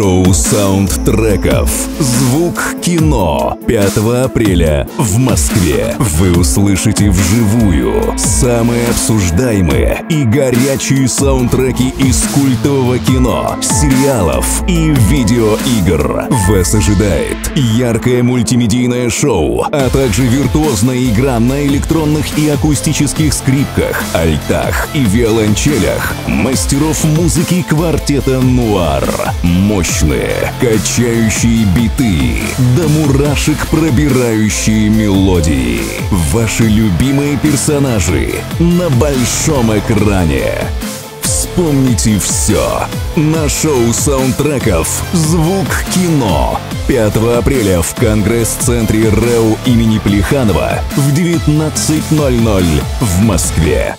шоу саундтреков «Звук кино» 5 апреля в Москве. Вы услышите вживую самые обсуждаемые и горячие саундтреки из культового кино, сериалов и видеоигр. Вас ожидает яркое мультимедийное шоу, а также виртуозная игра на электронных и акустических скрипках, альтах и виолончелях мастеров музыки квартета «Нуар». Мощные, качающие биты, до мурашек пробирающие мелодии. Ваши любимые персонажи на большом экране. Вспомните все на шоу саундтреков «Звук кино» 5 апреля в Конгресс-центре РЭУ имени Плеханова в 19:00 в Москве.